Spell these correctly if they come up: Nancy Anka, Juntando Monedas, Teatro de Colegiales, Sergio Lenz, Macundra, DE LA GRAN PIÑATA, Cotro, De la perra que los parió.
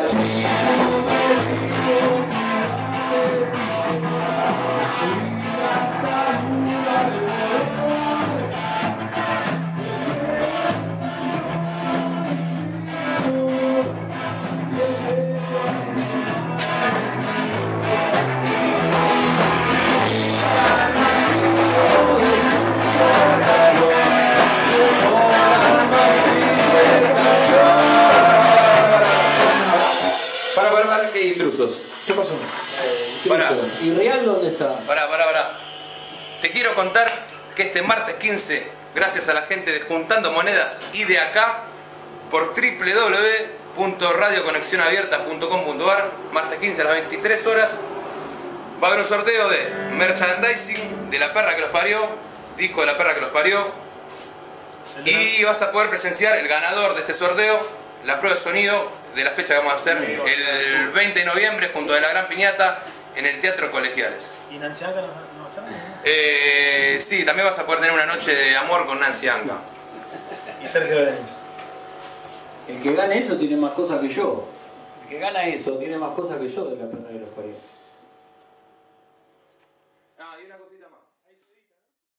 borracho. ¿Qué pasó? ¿Y Real dónde está? Pará. Te quiero contar que este martes 15, gracias a la gente de Juntando Monedas y de acá, por www.radioconexionabierta.com.ar, martes 15 a las 23 horas, va a haber un sorteo de merchandising de La Perra que los Parió, disco de La Perra que los Parió, y vas a poder presenciar el ganador de este sorteo, la prueba de sonido de la fecha que vamos a hacer el 20 de noviembre junto a la Gran Piñata en el Teatro Colegiales. ¿Y Nancy Anka no está? Sí, también vas a poder tener una noche de amor con Nancy Anka. No. Y Sergio Lenz. El que gana eso tiene más cosas que yo. El que gana eso tiene más cosas que yo de La Perra que los parió.